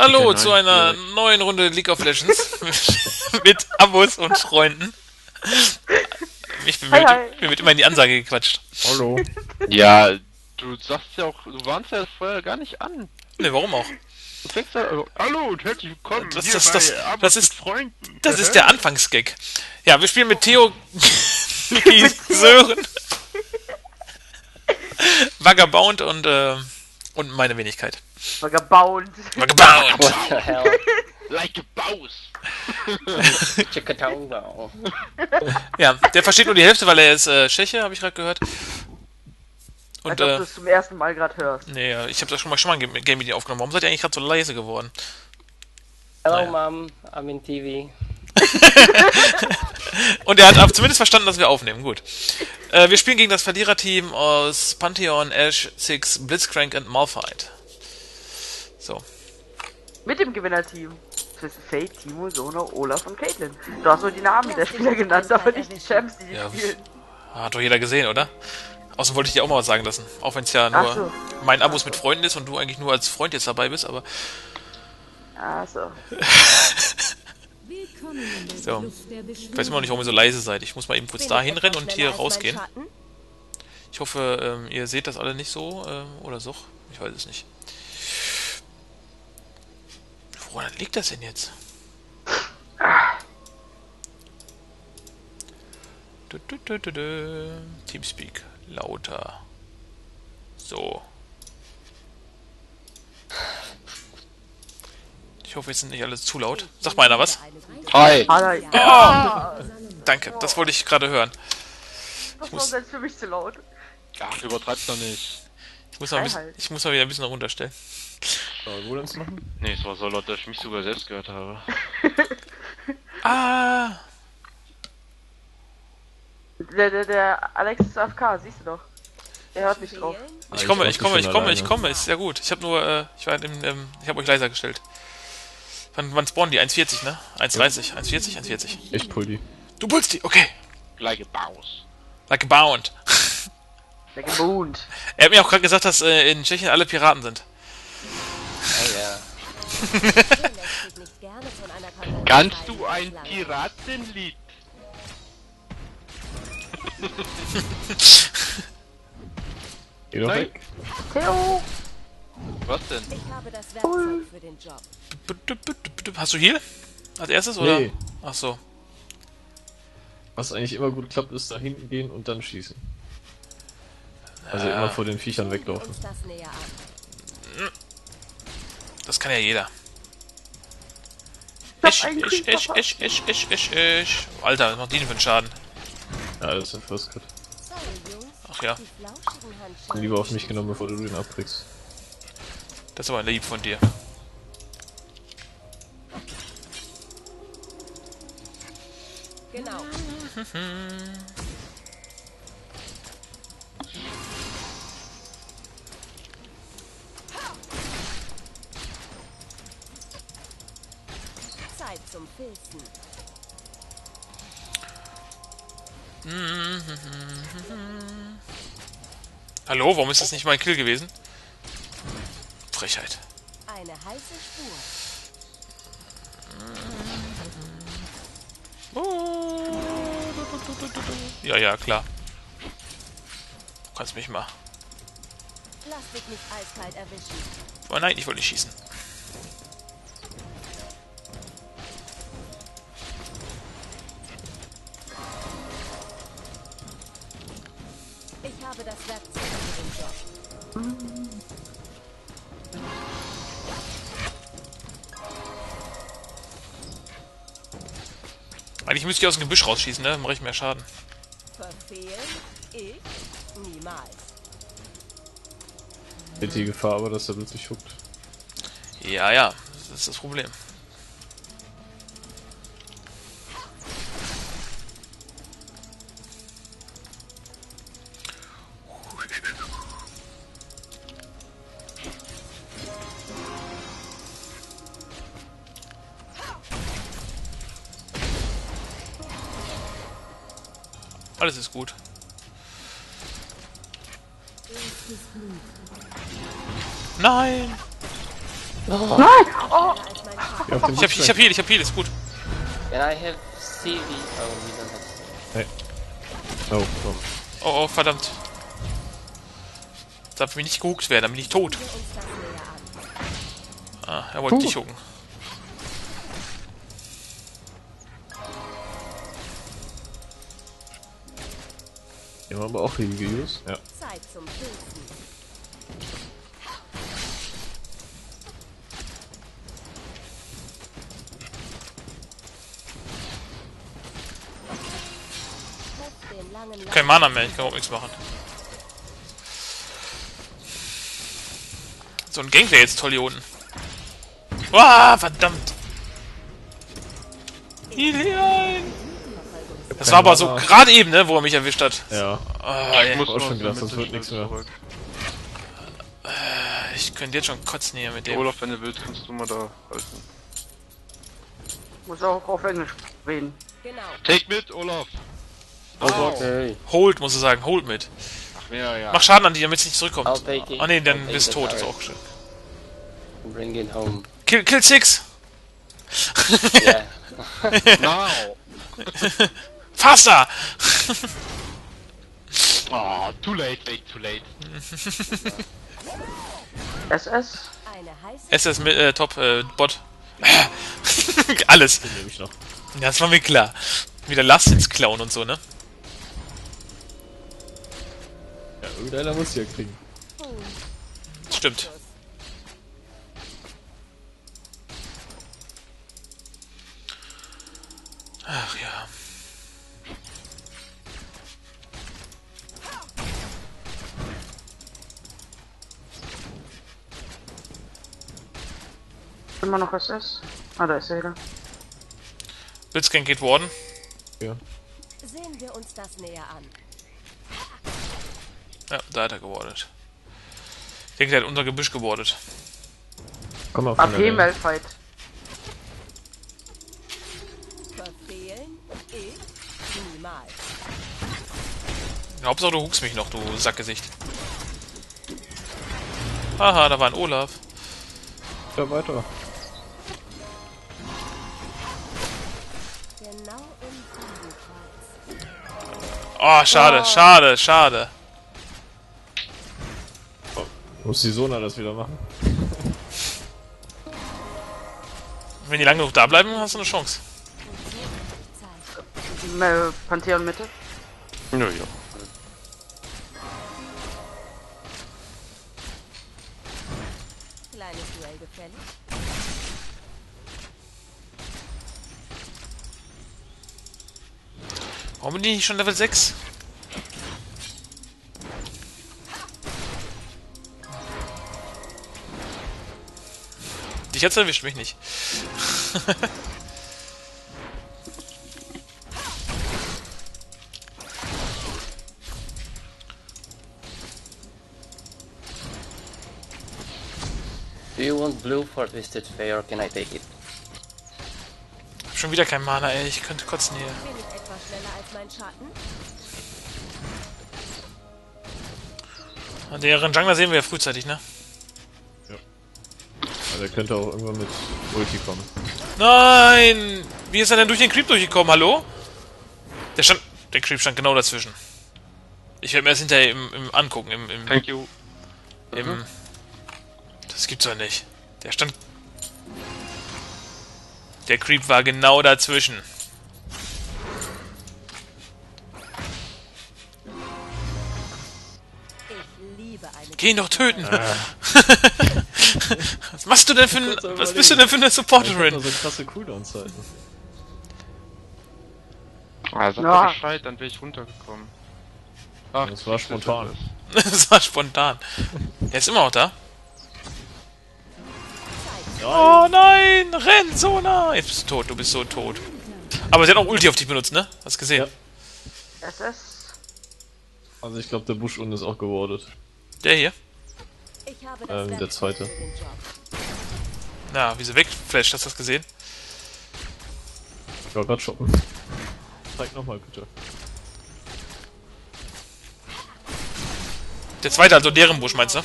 Hallo zu einer neuen Runde League of Legends mit Abos und Freunden. Mir wird immer in die Ansage gequatscht. Hallo. Ja, du sagst ja auch, du warnst ja das vorher gar nicht an. Ne, warum auch? Du fängst ja, also, hallo und herzlich willkommen bei Abos und Freunden. Das ist der Anfangsgag. Ja, wir spielen mit Theo, Niki, Sören, Vagabound und meine Wenigkeit. Vagabound! What the hell? Like a Baus! Check it out. Ja, der versteht nur die Hälfte, weil er ist Tscheche, habe ich gerade gehört. Und, als ob du es zum ersten Mal gerade hörst. Nee, ich habe das schon mal ein Game-Video aufgenommen. Warum seid ihr eigentlich gerade so leise geworden? Hello, Mom, I'm in TV. Und er hat auch zumindest verstanden, dass wir aufnehmen. Gut. Wir spielen gegen das Verliererteam aus Pantheon, Ashe, Six, Blitzcrank und Malphite. So. Mit dem Gewinnerteam. Twisted Fate, Teemo, Sono, Olaf und Caitlyn. Du hast nur die Namen der Spieler genannt, aber nicht die Champs, die spielen. Hat doch jeder gesehen, oder? Außerdem wollte ich dir auch mal was sagen lassen. Auch wenn es ja nur mein Abos mit Freunden ist und du eigentlich nur als Freund jetzt dabei bist, aber... Ach so. So. Ich weiß immer noch nicht, warum ihr so leise seid. Ich muss mal eben kurz da hinrennen und hier rausgehen. Ich hoffe, ihr seht das alle nicht so. Oder so. Ich weiß es nicht. Woran liegt das denn jetzt? Teamspeak. Lauter. So. Ich hoffe, jetzt sind nicht alle zu laut. Sag mal einer was. Hi. Oh, danke, das wollte ich gerade hören. Das war selbst für mich zu laut. Ja, übertreib's doch nicht. Ich muss mal wieder ein bisschen runterstellen. Soll wohl uns machen? Nee, es war so laut, dass ich mich sogar selbst gehört habe. Ah. Der Alex ist AFK, siehst du doch. Er hört nicht drauf. Ich komme. Ist sehr gut. Ich habe nur, ich habe euch leiser gestellt. Wann spawnen die? 1,40, ne? 1,30, 1,40, 1,40. Ich pull die. Du pullst die, okay. Like a Bound. Like a Bound. Like a Bound. Er hat mir auch gerade gesagt, dass in Tschechien alle Piraten sind. Oh ja. Kannst du ein Piratenlied? Geh doch weg. Theo! Was denn? Ich habe das Werkzeug für den Job. Hast du hier? Als erstes, oder? Nee. Ach so. Was eigentlich immer gut klappt, ist da hinten gehen und dann schießen. Also immer vor den Viechern weglaufen. Das kann ja jeder. Ich. Alter, noch die für den Schaden. Ja, das ist ein First Cut. Ach ja. Lieber auf mich genommen, bevor du den abkriegst. Das ist aber lieb von dir. Genau. Zeit zum Filzen. Hallo, warum ist das nicht mein Kill gewesen? Frechheit. Eine heiße Spur. Ja, ja, klar. Du kannst mich mal. Lass dich nicht eiskalt erwischen. Oh nein, ich wollte nicht schießen. Ich habe das Werkzeug für den Job. Eigentlich müsste ich aus dem Gebüsch rausschießen, ne? Dann mache ich mehr Schaden. Verfehlen? Ich? Niemals. Mit die Gefahr aber, dass er plötzlich huckt. Ja, ja. Das ist das Problem. Alles ist gut. Nein! Oh. Nein! Oh. Ich hab Heal, ist gut. And I have CV. Oh, hey. Oh, verdammt. Darf mir nicht gehuckt werden, dann bin ich tot. Ah, er wollte dich hucken. Den haben wir auch hingeüßt. Ja. Zeit zum Pilzen. Ich hab kein Mana mehr, ich kann auch nichts machen. So ein Gank wäre jetzt toll hier unten. Wow, verdammt! Das war aber so gerade eben, ne, wo er mich erwischt hat. Ja. Oh, ich muss auch schon gedacht, das wird nichts mehr. Ich könnte jetzt schon kotzen hier mit dem. Olaf, wenn du willst, kannst du mal da halten. Muss auch auf Englisch reden. Genau. Take mit, Olaf! Oh, okay. Hold, muss ich sagen, hold mit. Ach, ja, ja. Mach Schaden an die, damit sie nicht zurückkommt. Oh ne, dann bist du tot, ist auch schön. Bring it home. Kill Six! Yeah. Now! Faster! Oh, too late. SS? SS mit, Top, Bot. Alles. Den nehme ich noch. Das war mir klar. Wieder Last ins Klauen und so, ne? Ja, irgendeiner muss ja kriegen. Stimmt. Ach ja. Immer noch SS? Ah, da ist er wieder. Blitzcrank geht worden. Ja. Sehen wir uns das näher an. Ja, da hat er gewardet. Ich denke, der hat unser Gebüsch gewardet. Komm auf AP Malphite. Verfehlen? Ich? Niemals. Hauptsache du huckst mich noch, du Sackgesicht. Aha, da war ein Olaf. Da weiter. Oh, schade. Oh, muss die Sona das wieder machen? Wenn die lang genug da bleiben, hast du eine Chance. Pantheon Mitte? Nö, ja. Kleines Duell gefällig. Warum bin ich nicht schon Level 6? Dich hat's erwischt, mich nicht. Do you want blue for Twisted Fate or can I take it? Ich hab schon wieder kein Mana, ey, ich könnte kotzen hier. Schneller als mein Schatten. Deren Jungler sehen wir ja frühzeitig, ne? Ja. Also er könnte auch irgendwann mit Ulti kommen. Nein! Wie ist er denn durch den Creep durchgekommen? Hallo? Der Creep stand genau dazwischen. Ich werde mir das hinterher im angucken. Thank you. Das gibt's doch nicht. Der Creep war genau dazwischen. Geh ihn doch töten! Ah. Was machst du denn für ein... Was bist du denn für eine Supporterin? So krasse Cooldowns halten. Also ja. Bescheid, dann wäre ich runtergekommen. Ach, das war spontan. Er ist immer noch da. Oh nein! Renn, Sona! Jetzt bist du tot, Aber sie hat auch Ulti auf dich benutzt, ne? Hast gesehen? Ja. SS? Also ich glaube, der Busch unten ist auch gewardet. Der hier? Der zweite. Na, wie sie wegflasht, hast du das gesehen? Ich war gerade shoppen. Zeig nochmal, bitte. Der zweite, also deren Busch, meinst du?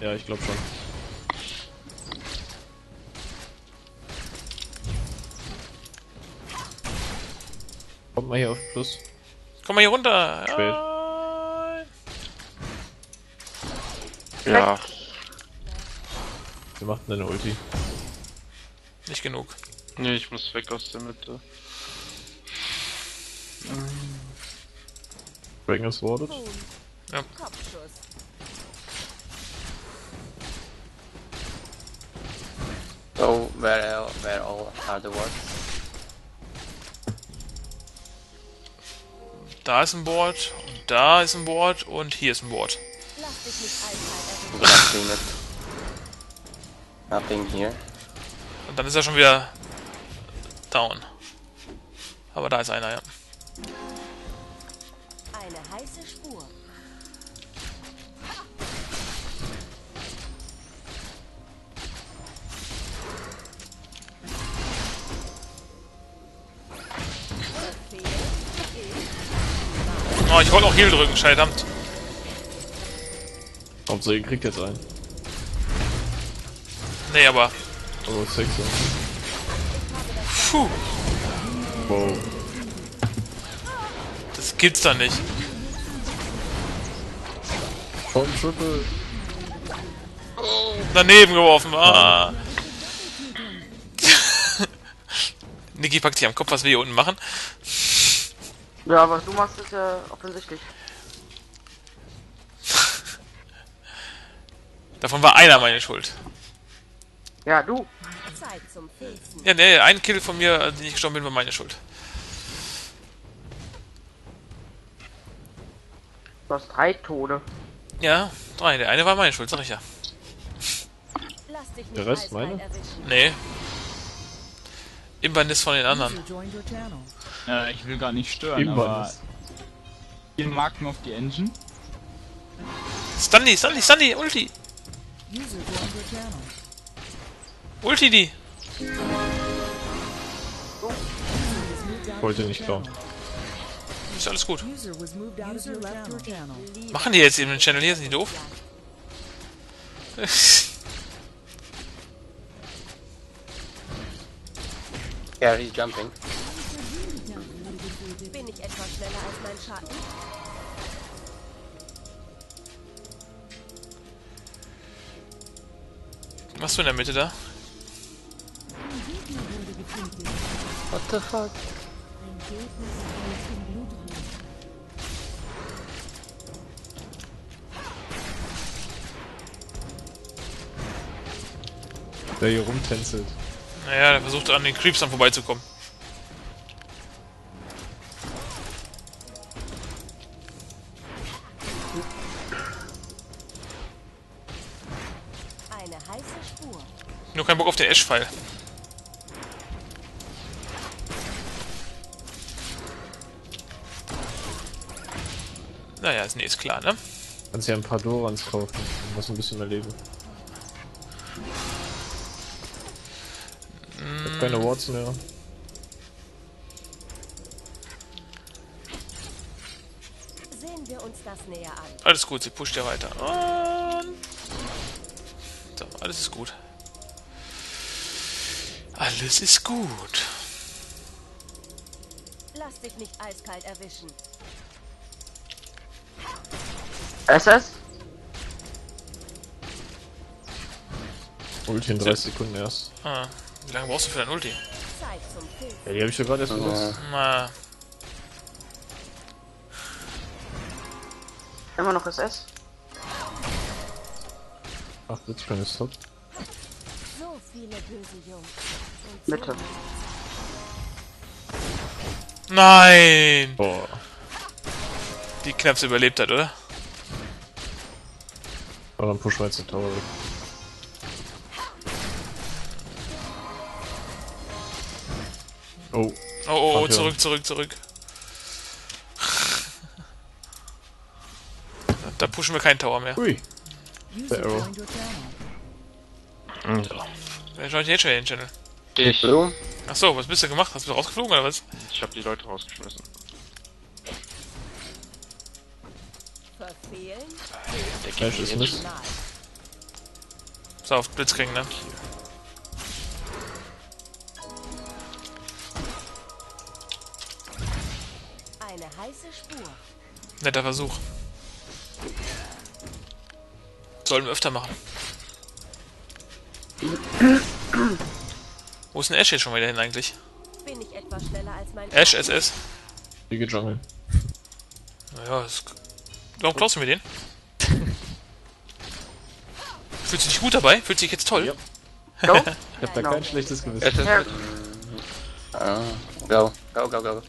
Ja, ich glaube schon. Kommt mal hier auf Plus. Komm mal hier runter! Spät. Ja. Wir machten eine Ulti. Nicht genug. Nee, ich muss weg aus der Mitte. Dragon ist wartet. Ja. So, where all are the wards? Da ist ein Board, und da ist ein Board, und hier ist ein Board. Lass dich nicht einhalten. Nothing here. Und dann ist er schon wieder down. Aber da ist einer, ja. Eine heiße Spur. Oh, ich wollte auch Heal drücken, scheidammt. Hauptsache, ihr kriegt jetzt einen. Nee, aber. Oh, 6. Puh. Wow. Das gibt's da nicht. Komm, Triple. Oh. Daneben geworfen. Ah. Niki packt sich am Kopf, was wir hier unten machen. Ja, aber du machst es ja offensichtlich. Davon war einer meine Schuld. Ja, du. Ja, nee, ein Kill von mir, den ich gestorben bin, war meine Schuld. Du hast 3 Tode. Ja, 3. Der eine war meine Schuld, sag ich ja. Der Rest meine? Nee. Imbanis von den anderen. Ja, ich will gar nicht stören, Imbanis. Aber... Hier Marken auf die Engine. Stanley, Ulti! Ulti die! Wollte nicht klauen. Ist alles gut. Machen die jetzt eben den Channel hier, sind die doof? Ja, he's jumping. Bin ich etwas schneller als mein Schatten? Was machst du in der Mitte da? What the fuck? Der hier rumtänzelt. Naja, der versucht an den Creeps dann vorbeizukommen. Eine heiße Spur. Nur kein Bock auf den Ashe-Pfeil. Naja, nee, ist klar, ne? Kannst ja ein paar Dorans kaufen, um das ein bisschen erleben. Keine Wards mehr. Sehen wir uns das näher an. Alles gut, sie pusht ja weiter. Und so, alles ist gut. Alles ist gut. Lass dich nicht eiskalt erwischen. SS? Ulti in 30 Sekunden erst. Ah. Wie lange brauchst du für dein Ulti? Ja, die habe ich ja gerade erst benutzt. Na. Immer noch SS? Ach, Blitzcrank ist top. So viele böse Jungs. Mitte. Nein! Boah. Die knapp's überlebt hat, oder? Aber dann pushen wir jetzt den Tower weg. Oh. Oh, zurück. Da pushen wir keinen Tower mehr. Ui. Der Arrow. So. Wer schaut jetzt schon den Channel? Ich. Achso, was bist du gemacht? Hast du rausgeflogen oder was? Ich hab die Leute rausgeschmissen. Verfehlen? Der Cash ist nicht. So, auf Blitzcrank, ne? heiße Spur. Netter Versuch. Sollen wir öfter machen. Wo ist denn Ashe jetzt schon wieder hin eigentlich? Bin ich etwas schneller als mein Ashe SS. Die geht schon hin. Naja, das... Warum klaust du mir den? Fühlst du dich gut dabei? Fühlst du dich jetzt toll? Ja. Go? Ich hab da kein schlechtes Gewissen. Go, go, go, go.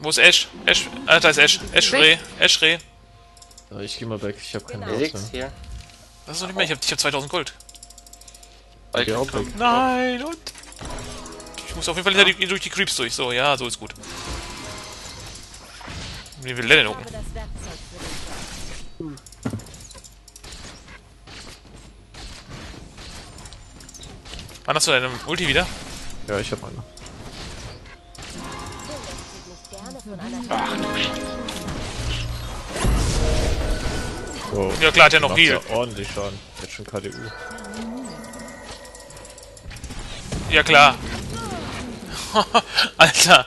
Wo ist Ashe? Ashe, ah, da ist Ashe. Ashe Reh, Ashe Reh. Ich geh mal weg, ich hab keinen Geld mehr. Das ist doch nicht mehr, ich hab 2000 Gold. Ich auch weg. Nein, und? Ich muss auf jeden Fall hinter durch die Creeps durch. So, ja, so ist gut. Wie will der denn unten? Wann hast du deine Ulti wieder? Ja, ich hab eine. Ach du Scheiße. Oh. Ja klar, hat er noch Heal. Ja ordentlich Schaden. Jetzt schon KDU. Ja klar. Alter.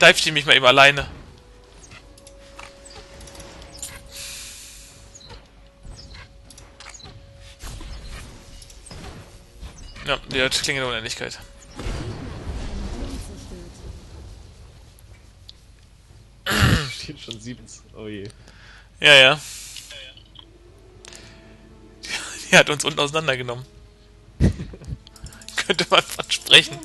Dive die mich mal eben alleine. Ja, die hat Klinge der Unendlichkeit. Steht schon 7. Oh je. Ja, ja. Die hat uns unten auseinandergenommen. Könnte man versprechen.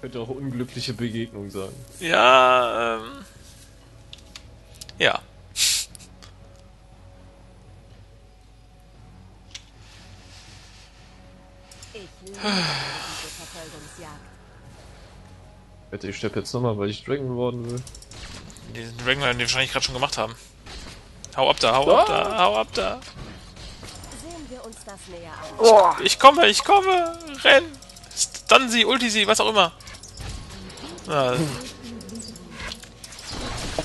Könnte auch unglückliche Begegnung sein. Ja, ja. Wette, ich steppe jetzt nochmal, weil ich Dragon geworden will. Den Dragon werden die wahrscheinlich gerade schon gemacht haben. Hau ab da, hau ab da, hau ab da. Sehen wir uns das näher an. Oh. Ich komme, renn! Stun sie, ulti sie, was auch immer. Ah.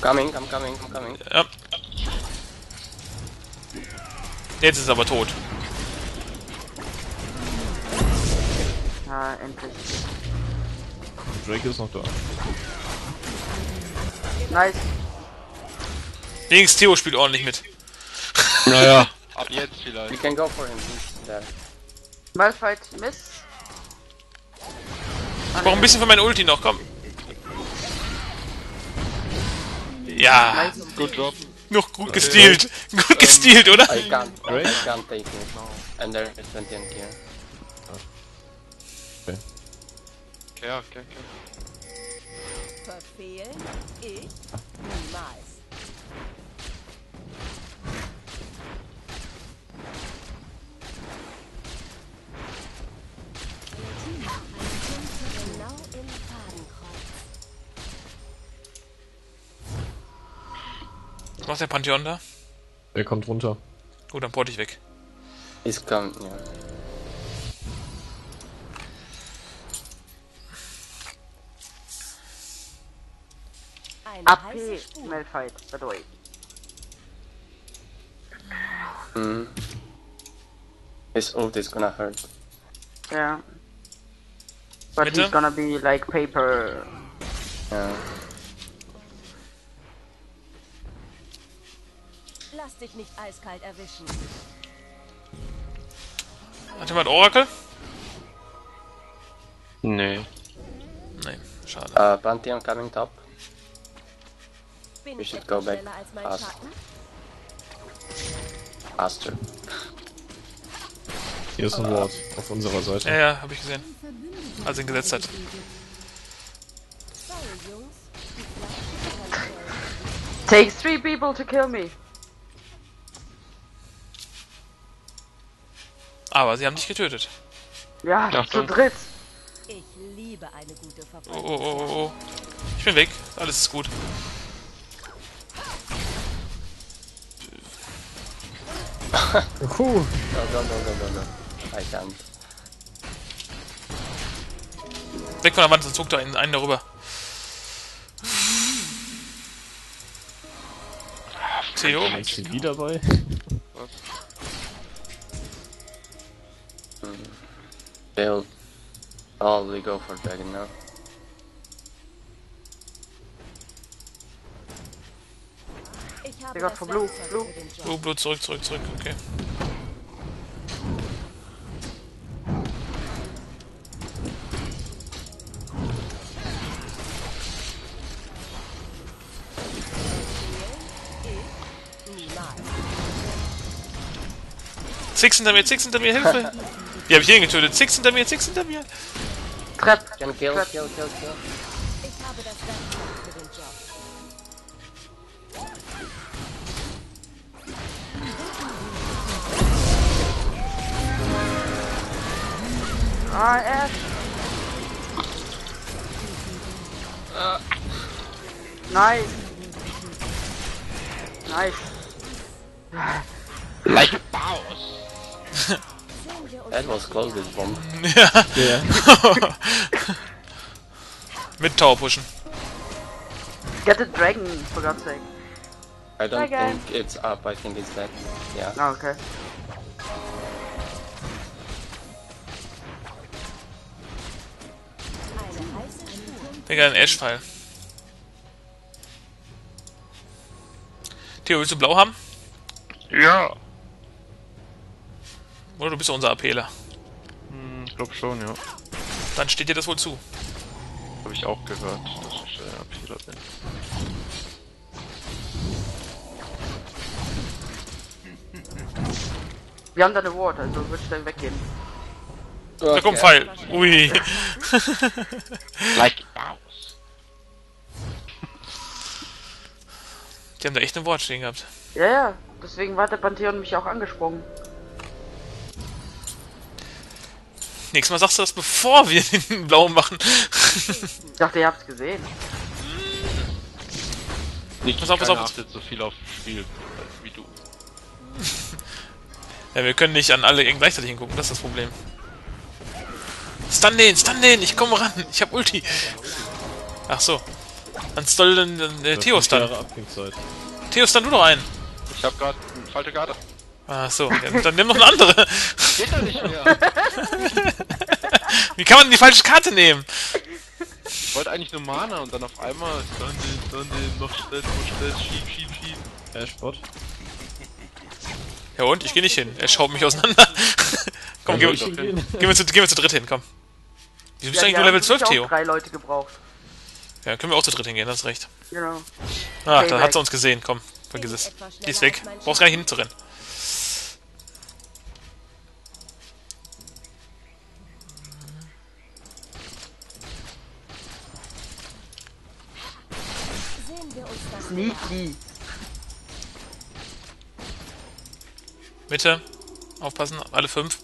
I'm coming. Ja. Jetzt ist er aber tot. Ah, endlich. Drake ist noch da. Nice. Dings, Theo spielt ordentlich mit. Naja. Ab jetzt vielleicht. We can go for him. Yeah. Malphite, miss. Ich brauche ein bisschen von meiner Ulti noch, komm. Ja. Good job. Noch gut gestealt. Gut gestealt, oder? I can't take it. And there is Pantheon here. Okay. Okay. Verfehlen? Ich? Niemals. Was macht der Pantheon da? Er kommt runter. Gut, dann port ich weg. Ist kommt, ja. AP Malphite, bedeutet. Mhm. His ult is gonna hurt. Yeah. But bitte? He's gonna be like paper. Yeah. Lass dich nicht eiskalt erwischen. Hat jemand Oracle? Nee. Nee, schade. Pantheon coming top. We should go back faster. Hier ist ein Ward auf unserer Seite. Ja, ja, hab ich gesehen. Als er ihn gesetzt hat. Takes 3 people to kill me. Aber sie haben dich getötet. Ja, ja zu dritt. Ich liebe eine gute Verfolgung. Oh. Ich bin weg. Alles ist gut. No. I can't. Weg von der Wand, sonst zuckt da einen darüber. Theo? Ist sie wieder dabei? They'll probably go for dragon now. Digga, von Blue, Blue. Blue, Blue, zurück, zurück, zurück, okay. Six hinter mir, Hilfe! Die hab ich jeden getötet. Six hinter mir, Six hinter mir! Trap! Kill, kill, kill, kill. Ich habe das Werkzeug für den Job. Ah, Ashe! Nice! Nice! Like Baus! That was close, this bomb. Ja. Yeah. Mit Tower pushen. Get the dragon, for God's sake. I don't think it's up, I think it's back. Yeah. Oh, okay. Digga, ein Ashe-Pfeil. Theo, willst du blau haben? Ja. Oder du bist ja unser APler. Hm, ich glaube schon, ja. Dann steht dir das wohl zu. Habe ich auch gehört, dass ich APler bin. Wir haben da eine Ward, also würde ich dann weggehen. Okay. Da kommt Pfeil. Ui. Like aus. Die haben da echt eine Ward stehen gehabt. Ja, ja. Deswegen war der Pantheon mich auch angesprungen. Nächstes Mal sagst du das, bevor wir den blauen machen. Ich dachte, ihr habt's gesehen. Ich pass auf, pass auf. Ich achte so viel auf das Spiel wie du. Ja, wir können nicht an alle gleichzeitig hingucken, das ist das Problem. Stun den, ich komme ran, ich hab Ulti. Ach so. Dann soll dann Theo stun. Theo, stun du noch einen. Ich hab grad eine falsche Karte. Ah so, ja, dann nimm noch eine andere. Geht doch nicht mehr. Wie kann man denn die falsche Karte nehmen? Ich wollte eigentlich nur Mana und dann auf einmal dann den, noch schnell, schieb. Ja, Sport. Ja und? Ich geh nicht hin. Er schaut mich auseinander. Komm, ja, gehen wir zu dritt hin, komm. Wieso bist du eigentlich nur Level 12, Theo? 3 Leute gebraucht. Ja, können wir auch zu dritt hingehen, hast recht. Genau. Ah, okay, dann hat sie uns gesehen, komm. Vergiss es. Die ist weg. Brauchst gar nicht hinzurennen. Sneaky. Mitte. Aufpassen. Alle 5.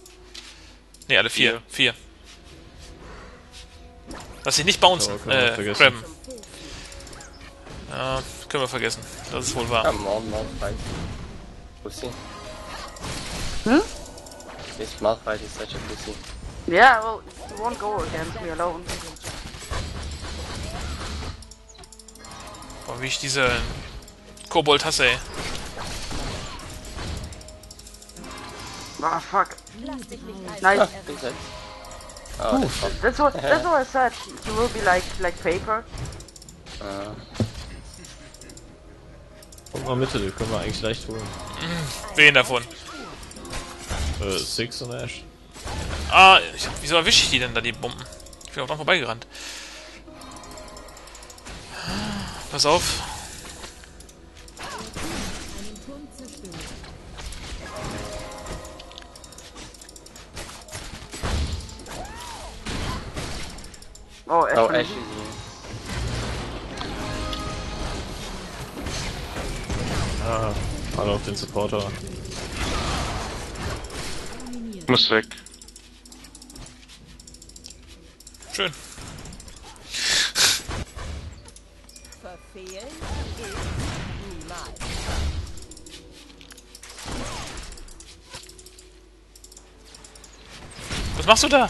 Ne, alle 4. 4. Lass dich nicht bouncen. Oh, crabben. Ja, können wir vergessen. Das ist wohl wahr. Ja, Malphite. Pussy. Hm? This Malphite is such a pussy. Yeah, well, you won't go against me alone. Boah, wie ich diese Kobold hasse, ey. Ah, fuck. Nice. Oh, that's what I said. You will be like paper. Guck mal Mitte, die können wir eigentlich leicht holen. Wen davon? Six und Ashe. Ah, wieso erwische ich die denn da, die Bomben? Ich bin auch noch vorbeigerannt. Pass auf. Oh, Ashe. Ah, alle auf den Supporter. Muss weg. Schön. Verfehlen ist niemals. Was machst du da?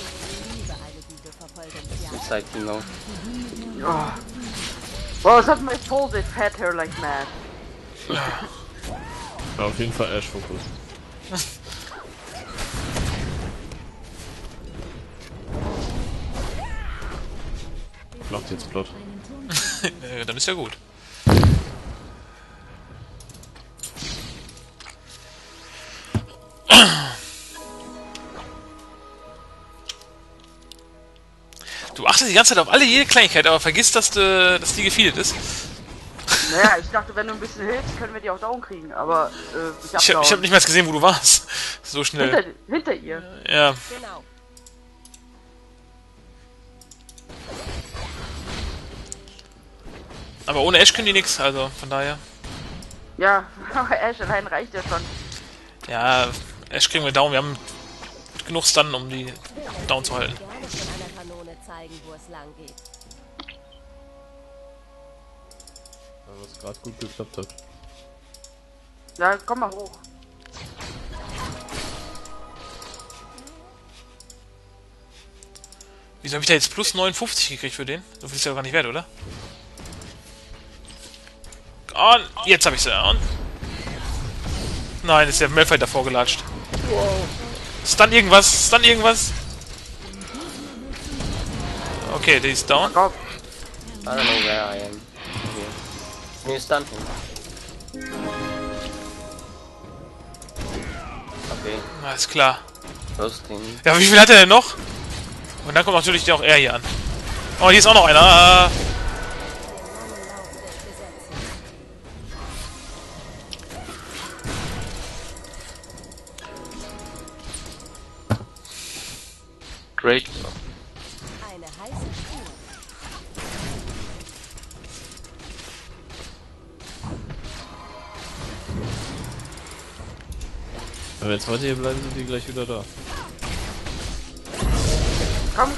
Ich liebe eine gute Verfolgung. Das zeigt genau. Ja. Well, it's not my fault they fed her like mad. Ja, auf jeden Fall Ashe-Fokus. blockt jetzt Plot. Ja, dann ist ja gut. Du achtest die ganze Zeit auf jede Kleinigkeit, aber vergiss, dass die gefeedet ist. Naja, ich dachte, wenn du ein bisschen hilfst, können wir die auch down kriegen, aber ich hab nicht mehr gesehen, wo du warst. So schnell. Hinter ihr. Ja. Genau. Aber ohne Ashe können die nix, also von daher. Ja, aber Ashe allein reicht ja schon. Ja, Ashe kriegen wir down, wir haben genug Stun, um die down zu halten. Was gerade gut geklappt hat. Ja, komm mal hoch. Wieso habe ich da jetzt plus 59 gekriegt für den? So viel ist ja gar nicht wert, oder? Und jetzt habe ich sie. Und nein, ist der Malphite davor gelatscht. Wow. Stun irgendwas, stun irgendwas. Okay, die ist down. I don't know where I am. Nee, stun. Okay. Alles klar. Ja, wie viel hat er denn noch? Und dann kommt natürlich auch er hier an. Oh, hier ist auch noch einer. Great. Eine heiße Spur. Wenn wir jetzt heute hier bleiben, sind die gleich wieder da. Komm.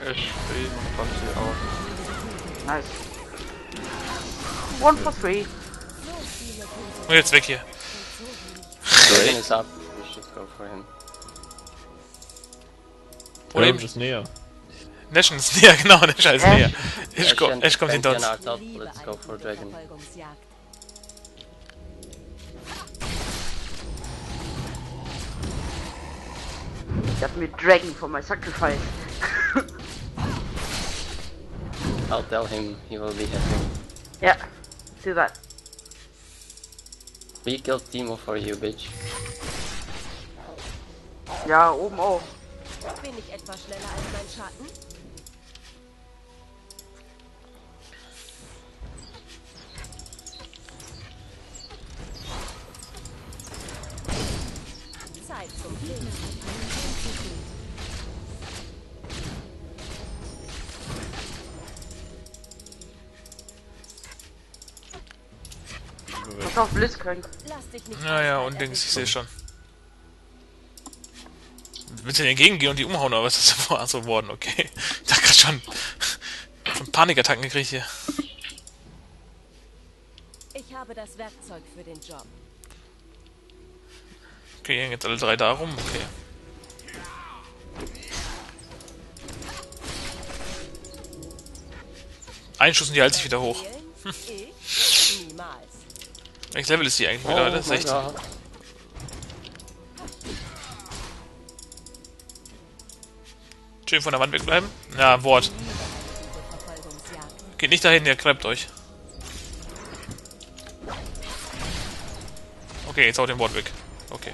Ich spiele noch fast hier aus. Nice. 1 for 3. Und jetzt weg hier. Great. Ist ab. Vorhin. Oder eben ist näher. Nation ist näher, genau, Nation ist näher. Ashe kommt hinter uns. Let's go for Dragon. Ich hab mir Dragon for my sacrifice. I'll tell him, he will be happy. Yeah, do that. We killed Teemo for you, bitch. Ja, oben auch. Bin ich etwas schneller als mein Schatten? Zeit zum Leben. Pass auf, Blitzcrank. Lass dich nicht. Naja, und links, ich sehe schon. Willst du denn entgegengehen und die umhauen, oder was ist das so geworden? Okay. Ich dachte gerade schon Panikattacken gekriegt hier. Ich habe das Werkzeug für den Job. Okay, hängen jetzt alle drei da rum, okay. Ein Schuss und die hält sich wieder hoch. Hm. Welches Level ist die eigentlich wieder, oder? 16. Schön von der Wand wegbleiben. Ja, Wort. Geht nicht dahin, der klappt euch. Okay, jetzt haut den Wort weg. Okay.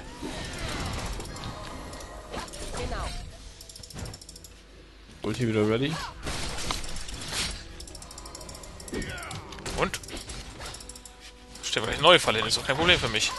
Genau. Ulti wieder ready. Und? Stellen wir gleich neue Falle hin, ist doch kein Problem für mich.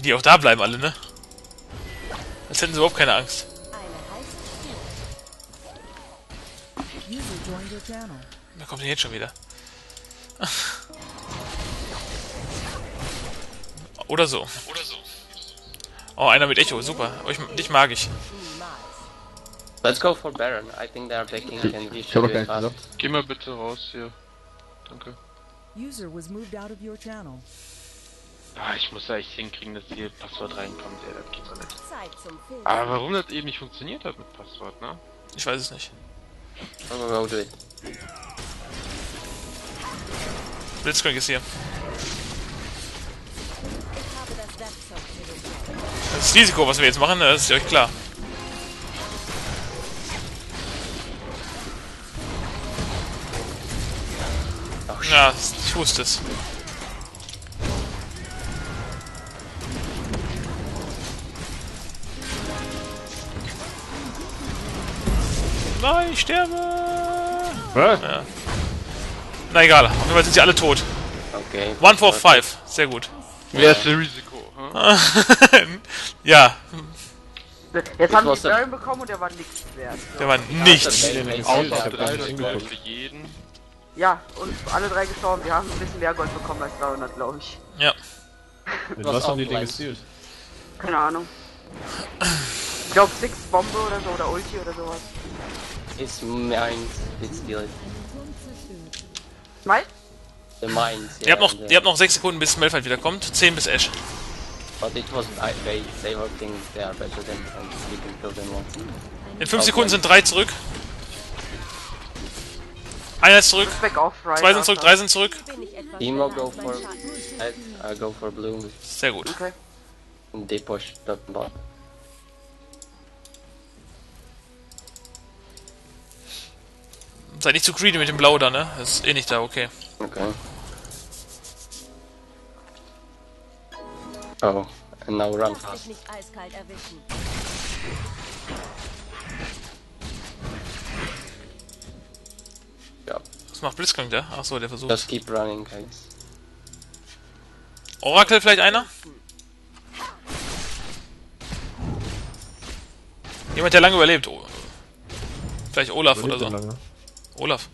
Die auch da bleiben alle, ne? Als hätten sie überhaupt keine Angst. Da kommt denn jetzt schon wieder. Oder so. Oh, einer mit Echo, super. Dich mag ich. Let's go for Baron. I think they are backing. Geh mal bitte raus hier. Danke. User was moved out of your channel. Ah, ich muss da echt hinkriegen, dass hier Passwort reinkommt. Ja, das geht so nicht. Aber warum das eben nicht funktioniert hat mit Passwort, ne? Ich weiß es nicht. Aber Blitzcrank ist hier. Das Risiko, was wir jetzt machen, das ist euch klar. Na, ich wusste es. Nein, ich sterbe! Was? Ja. Na egal, auf jeden Fall sind sie alle tot. Okay. 1 for 5, sehr gut. Wer ist das Risiko? Hm? Ja. Jetzt haben wir den Baron bekommen und der war nichts wert. So. Der war nichts. Außer 300 Gold für jeden. Ja, und alle 3 gestorben. Wir haben ein bisschen mehr Gold bekommen als 300, glaube ich. Ja. Mit was haben die denn gezielt? Keine Ahnung. Ich glaube, 6 Bombe oder so, oder Ulti oder sowas. Ist meins, jetzt direkt. Meins? Meins, ja. Ihr habt noch 6 Sekunden, bis Malphite wiederkommt. 10 bis Ashe. But it wasn't I, they were thinking they are better than we can kill them all. In 5 Sekunden sind 3 zurück. Einer ist zurück. 2 sind zurück, 3 sind zurück. Teemo go for blue. Sehr gut. Okay. Und they push the bot. Seid nicht zu greedy mit dem Blau da, ne? Ist eh nicht da, okay. Okay. Oh, and now run fast. Ja. Was macht Blitzcrank da? Achso, der versucht. Just keep running, guys. Oracle vielleicht einer? Jemand, der lange überlebt. Vielleicht Olaf oder so. Lange. Olaf.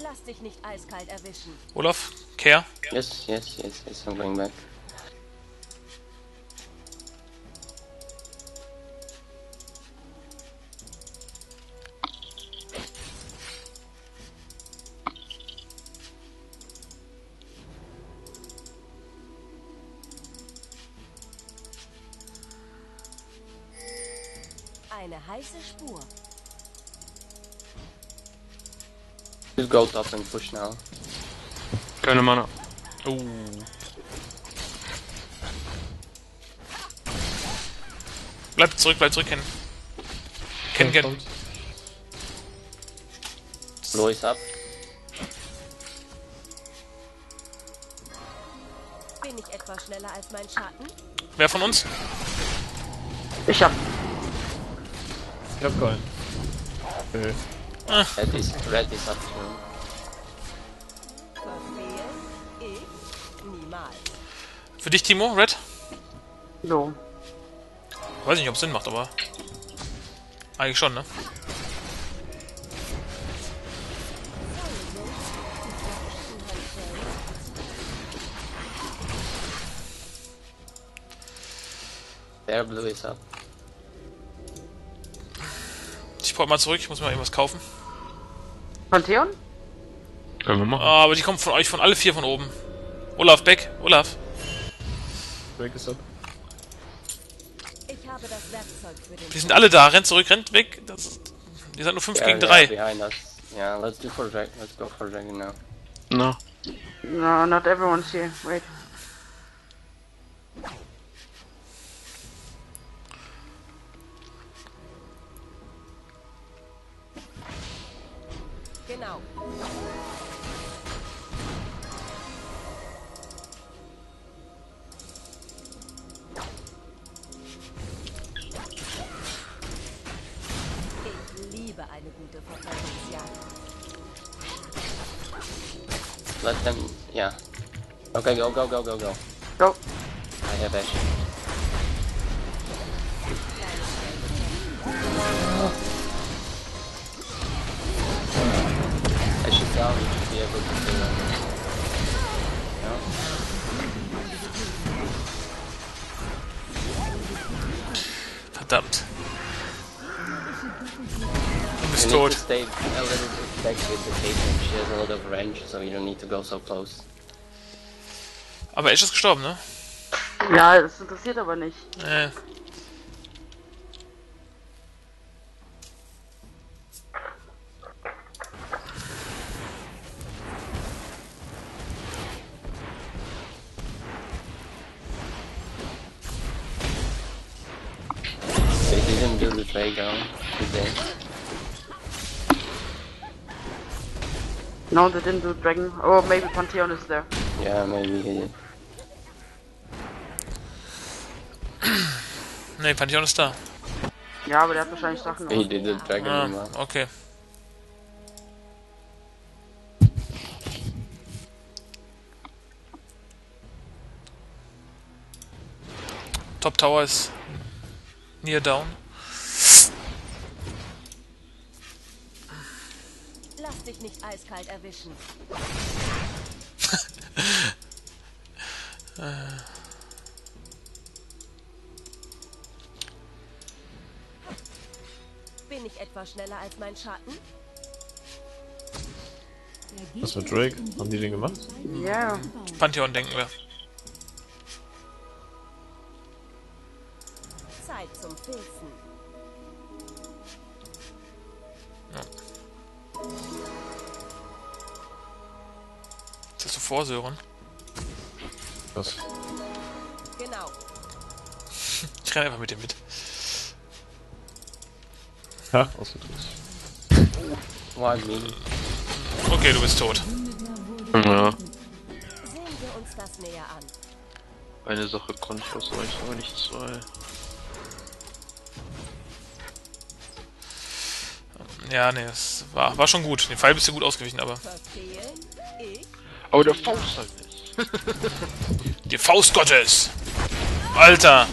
Lass dich nicht eiskalt erwischen. Olaf, care. Yes, I'm going back. Eine heiße Spur. Just go top and push now. Keine Mana. Bleib zurück, Ken. Ken. Blow is up. Bin ich etwas schneller als mein Schatten? Wer von uns? Ich hab Gold. Okay. Red ist up. Für dich, Teemo, Red? No. Weiß nicht, ob es Sinn macht, aber... Eigentlich schon, ne? Der Blue ist up. Ich brauche mal zurück, ich muss mal irgendwas kaufen. Pantheon? Können wir machen. Ah, aber die kommen von euch, von alle 4 von oben. Olaf, back, Olaf. Weg ist ab. Ich habe das Werkzeug für den. Die sind alle da, rennt zurück, rennt weg. Die sind nur 5 gegen 3. Yeah, let's go for Dragon now. No, not everyone's here. Wait. Genau. Eine gute Verfolgungsjagd. Let them, yeah. Okay, go. Go. I have Ashe. I should down, you should be able to do that. No? Verdammt. Tot. Aber Ashe ist gestorben, ne? Ja, das interessiert aber nicht. No, they didn't do dragon. Oh, maybe Pantheon is there. Yeah, maybe he did. Ne, Pantheon ist da. Ja, aber der hat wahrscheinlich Sachen. He did the dragon. Ah, okay. Top Tower is near down. Lass dich nicht eiskalt erwischen. Bin ich etwa schneller als mein Schatten? Was mit Drake? Haben die den gemacht? Ja. Pantheon denken wir. Zeit zum Filzen. Ja. Bist du vor, Sören? Was? Genau. Ich renne einfach mit dir mit. Ha, ausgedrückt. Okay, du bist tot. Ja. Sehen wir uns das näher an. Eine Sache konnte ich ausweichen, aber nicht zwei. Ja, ne, es war schon gut. Den Fall bist du gut ausgewichen, aber. Aber der Faust halt nicht. Die Faust Gottes! Alter!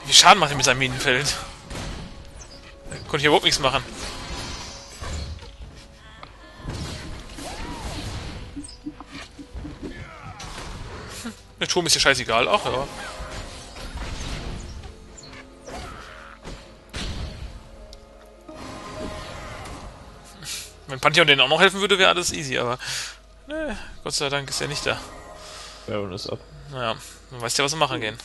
Wie viel Schaden macht er mit seinem Minenfeld? Da konnte ich überhaupt nichts machen. Der Turm ist ja scheißegal, auch, ja. Wenn Pantheon denen auch noch helfen würde, wäre alles easy, aber. Ne, Gott sei Dank ist er nicht da. Baron ist ab. Naja, man weiß ja, was wir machen gehen.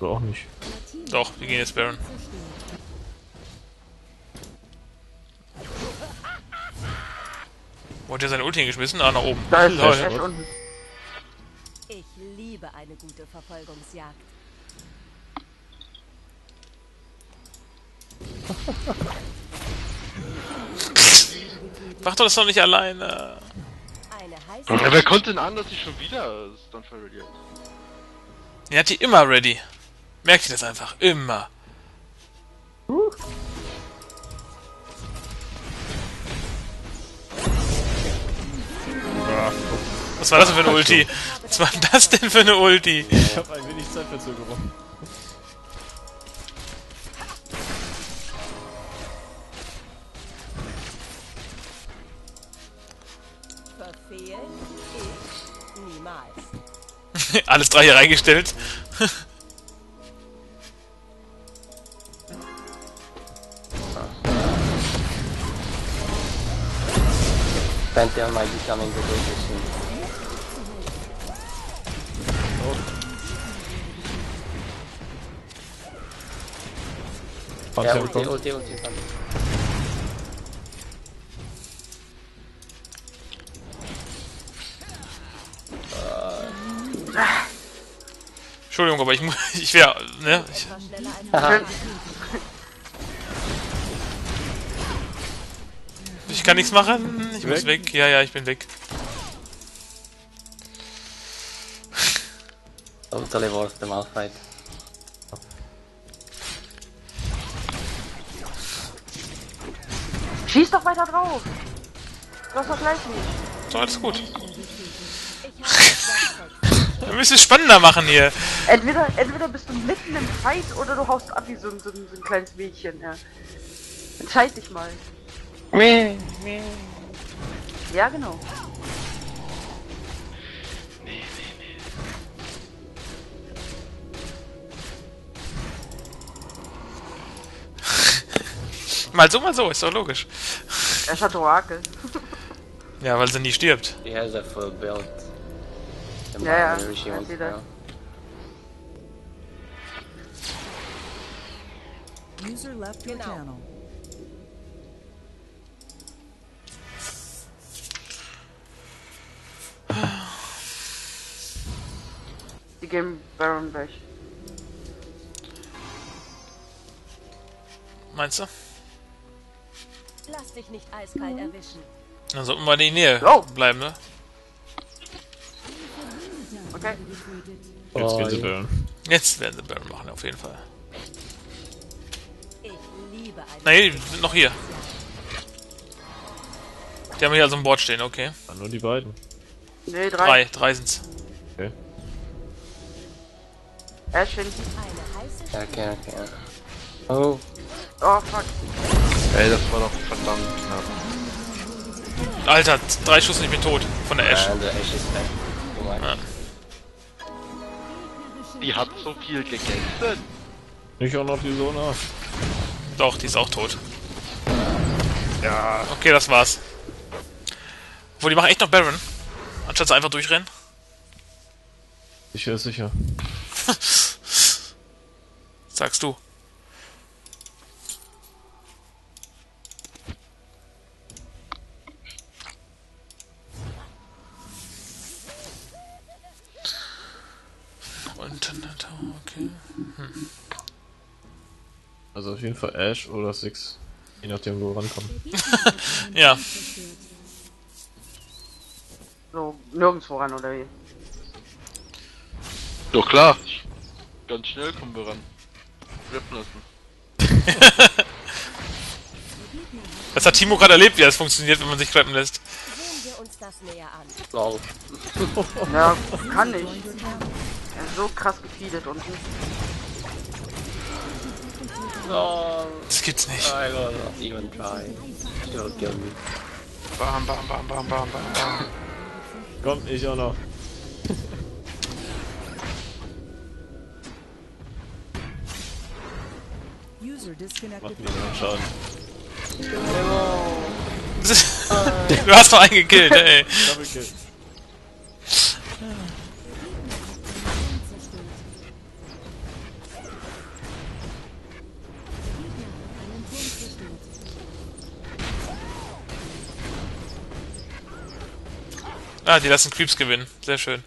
Oder auch nicht. Doch, wir gehen jetzt Baron. Wo hat er seine Ulti hingeschmissen? Ah, nach oben. Da ist er unten. Ich liebe eine gute Verfolgungsjagd. Mach doch das noch nicht alleine. Ja, wer konnte denn ahnen, dass ich schon wieder Stunfall ready hat? Er hat die immer ready. Merkt ihr das einfach? Immer. Was war das denn für eine Ulti? Was war das denn für eine Ulti? Ich hab ein wenig Zeitverzögerung. Verfehle ich niemals. Alles drei hier reingestellt. Pantheon might be coming to do this soon. Ja, ulti. Entschuldigung, aber ich wäre, ne? Ich kann nichts machen, ich muss weg. Ja, ich bin weg. Totally worth the Malphite. Schieß doch weiter drauf! Du hast doch gleich nicht. So, alles gut. Wir müssen es spannender machen hier. Entweder bist du mitten im Fight oder du haust ab wie so ein kleines Mädchen. Ja. Entscheid dich mal. Ja, genau. Mal so, ist doch logisch. Er hat Orakel. Ja, weil sie nie stirbt. Die hat das voll Bild. Ja, ja, ich sehe das. User left your channel. Die gehen Baron weg. Meinst du? Lass dich nicht eiskalt erwischen. Dann sollten wir in die Nähe bleiben, ne? Okay. Jetzt werden sie Baron. Jetzt werden sie Baron machen, auf jeden Fall. Nein, die sind noch hier. Die haben hier also ein Board stehen, okay. War nur die beiden. Nee, drei. Drei sind's. Okay. Ashe. Okay, okay. Oh. Oh, fuck. Ey, das war doch verdammt knapp. Alter, 3 Schuss und ich bin tot. Von der Ashe. Also, Ashe ist weg. Oh mein Gott. Die hat so viel gegessen. Nicht auch noch die Sona. Doch, die ist auch tot. Ja. Okay, das war's. Obwohl, die machen echt noch Baron. Anstatt sie einfach durchrennen. Sicher ist sicher. Sagst du. Unten, okay. Hm. Also auf jeden Fall Ashe oder Six, je nachdem wo wir rankommen. Ja. So, nirgendwo ran oder wie? Doch klar, ganz schnell kommen wir ran. Rippen lassen. Das hat Teemo gerade erlebt, wie das funktioniert, wenn man sich rippen lässt. Sehen wir uns das näher an. Wow. Ja, kann nicht. Er ist so krass gefeedet unten. No. Das gibt's nicht. I will not even try. Don't kill me. Bam, bam, bam, bam, bam, bam. Kommt nicht auch noch. Macht mir noch Schaden. Hello. Du hast doch einen gekillt, ey. Double kill. Ah, die lassen Creeps gewinnen. Sehr schön.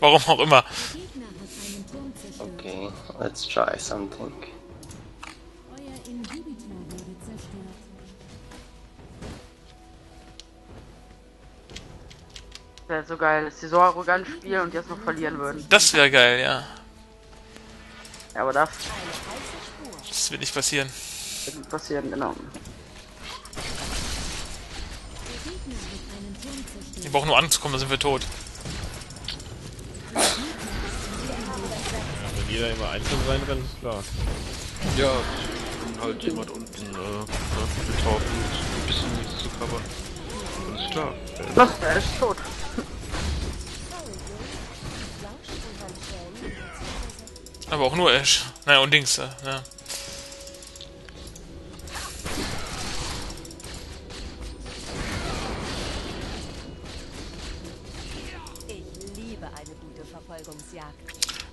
Warum auch immer. Okay, let's try something. Wäre so geil, dass die so arrogant spielen und jetzt noch verlieren würden. Das wäre geil, ja. Ja, aber das... Das wird nicht passieren. Das wird nicht passieren, genau. Die brauchen nur anzukommen, dann sind wir tot. Ja, wenn jeder immer einzeln reinrennt, ist klar. Ja, wenn halt jemand unten betraubt und ein bisschen nichts zu covern. Das ist klar. Was? Er ist tot. Aber auch nur Ashe. Naja, und Dings, ja.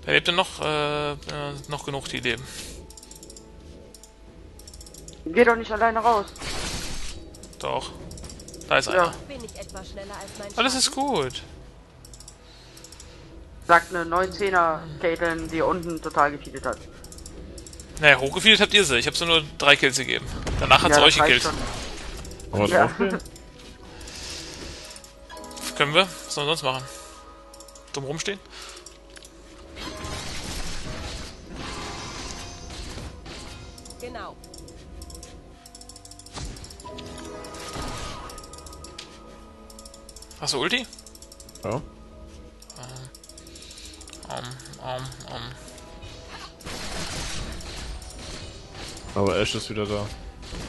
Wer lebt denn noch? Noch genug, die leben. Geh doch nicht alleine raus. Doch. Da ist einer. Alles ist gut. Sagt eine 19er Caitlyn, die unten total gefeedet hat. Naja, hochgefeedet habt ihr sie. Ich hab sie nur 3 Kills gegeben. Danach hat sie euch gekillt. Aber ja. Können wir? Was sollen wir sonst machen? Dumm rumstehen? Genau. Hast du Ulti? Ja. Aber Ashe ist wieder da.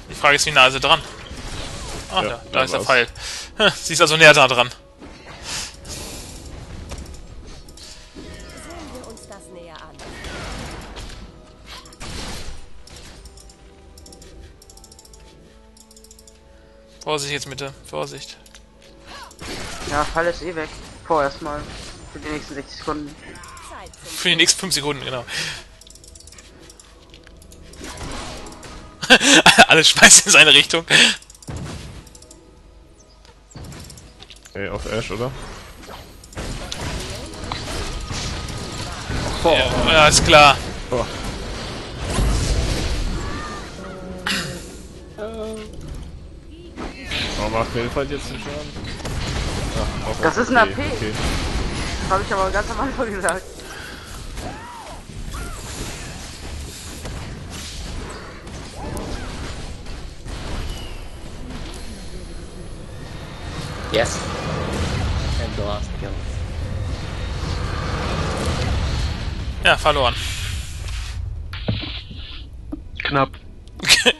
Die Frage ist, wie nah ist er dran? Ah, ja, da ist der Pfeil. Sie ist also näher da dran. Vorsicht jetzt bitte. Vorsicht. Ja, Falle ist eh weg. Vorerst mal. Für die nächsten 60 Sekunden. Für die nächsten 5 Sekunden, genau. Alles schmeißt in seine Richtung. Ey, auf Ashe, oder? Oh. Ja, ist klar. Oh. Warum macht Malphite jetzt den Schaden? Ach, das ist ein AP. Okay. Das habe ich aber ganz am Anfang gesagt. Yes. And the last kill. Ja, verloren. Knapp.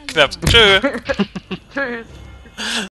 Knapp. Tschö. Tschüss.